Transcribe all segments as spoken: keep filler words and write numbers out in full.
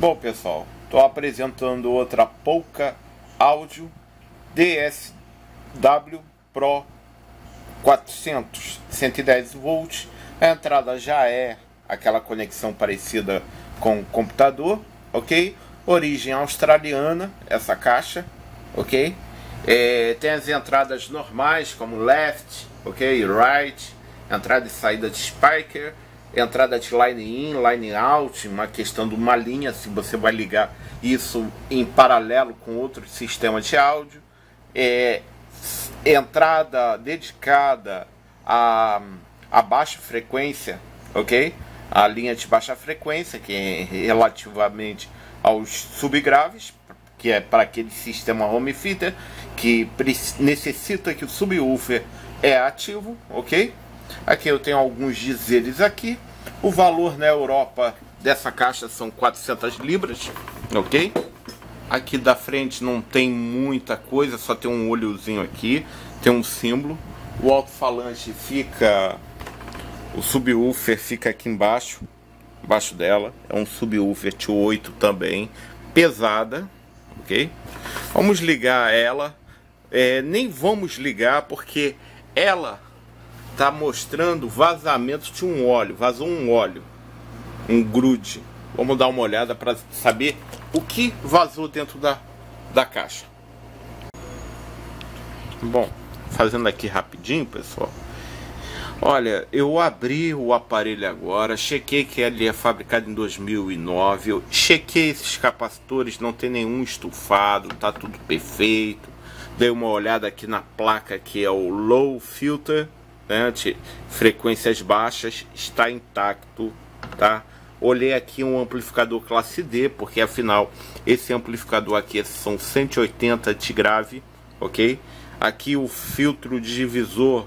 Bom, pessoal, estou apresentando outra Polk Audio D S W Pro quatrocentos, cento e dez volts. A entrada já é aquela conexão parecida com o computador, ok? Origem australiana, essa caixa, ok? É, tem as entradas normais, como left, ok? Right, entrada e saída de speaker, entrada de line in, line out, uma questão de uma linha, se você vai ligar isso em paralelo com outro sistema de áudio. É, entrada dedicada a, a baixa frequência, ok? A linha de baixa frequência, que é relativamente aos subgraves, que é para aquele sistema Home Theater, que necessita que o subwoofer é ativo, ok? Aqui eu tenho alguns dizeres aqui. O valor na Europa dessa caixa são quatrocentas libras, ok? Aqui da frente não tem muita coisa, só tem um olhozinho aqui, tem um símbolo. O alto-falante fica... o subwoofer fica aqui embaixo, embaixo dela. É um subwoofer T oito também, pesada, ok? Vamos ligar ela. É, nem vamos ligar porque ela... tá mostrando vazamento de um óleo, vazou um óleo, um grude. Vamos dar uma olhada para saber o que vazou dentro da, da caixa. Bom, fazendo aqui rapidinho, pessoal. Olha, eu abri o aparelho agora, chequei que ele é fabricado em dois mil e nove, eu chequei esses capacitores, não tem nenhum estufado, tá tudo perfeito. Dei uma olhada aqui na placa, que é o Low Filter, né, de frequências baixas, está intacto, tá? Olhei aqui um amplificador classe D, porque afinal esse amplificador aqui são cento e oitenta de grave, ok? Aqui o filtro divisor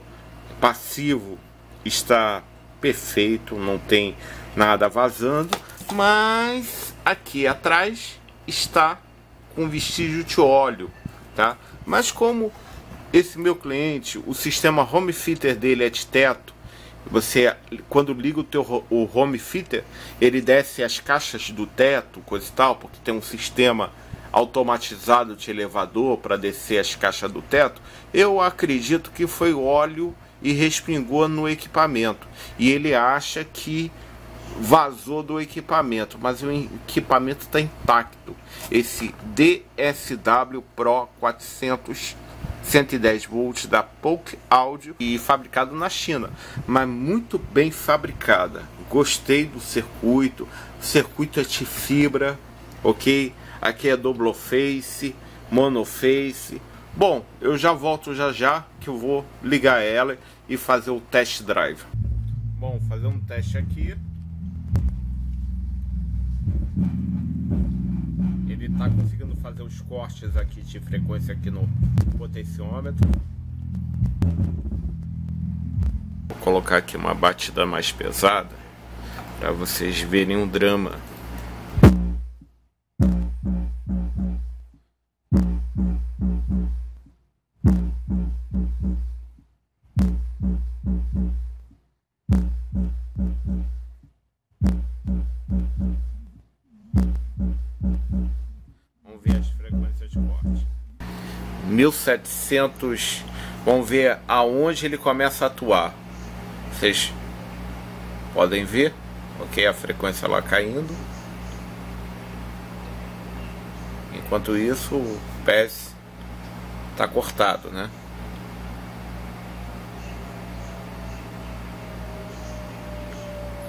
passivo está perfeito, não tem nada vazando, mas aqui atrás está com vestígio de óleo, tá? Mas como esse meu cliente, o sistema Home Theater dele é de teto, você, quando liga o teu o Home Theater, ele desce as caixas do teto, coisa e tal, porque tem um sistema automatizado de elevador para descer as caixas do teto. Eu acredito que foi óleo e respingou no equipamento, e ele acha que vazou do equipamento, mas o equipamento está intacto. Esse D S W Pro quatrocentos cento e dez volts da Polk Audio, e fabricado na China, mas muito bem fabricada. Gostei do circuito. O circuito é de fibra, ok? Aqui é double face, monoface. Bom, eu já volto já já, que eu vou ligar ela e fazer o test drive. Bom, fazer um teste aqui. Ele está conseguindo fazer os cortes aqui de frequência aqui no potenciômetro. Vou colocar aqui uma batida mais pesada para vocês verem um drama. mil e setecentos, vamos ver aonde ele começa a atuar. Vocês podem ver, ok? A frequência lá caindo. Enquanto isso, o P S está cortado, né?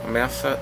Começa.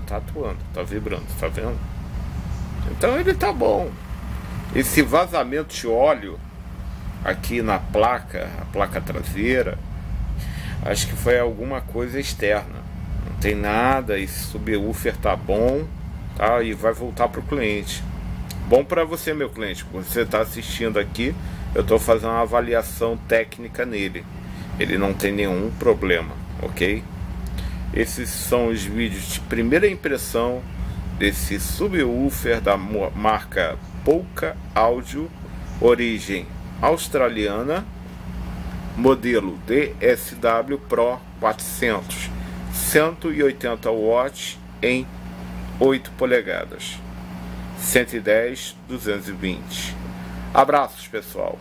câmera tá atuando, tá vibrando, tá vendo? Então ele tá bom. Esse vazamento de óleo aqui na placa, a placa traseira, acho que foi alguma coisa externa. Não tem nada, esse subwoofer tá bom, tá? E vai voltar pro cliente. Bom para você, meu cliente, você tá assistindo aqui, eu tô fazendo uma avaliação técnica nele. Ele não tem nenhum problema, ok? Esses são os vídeos de primeira impressão desse subwoofer da marca Polk Audio, origem australiana, modelo D S W Pro quatrocentos, cento e oitenta watts em oito polegadas, cento e dez, duzentos e vinte. Abraços, pessoal!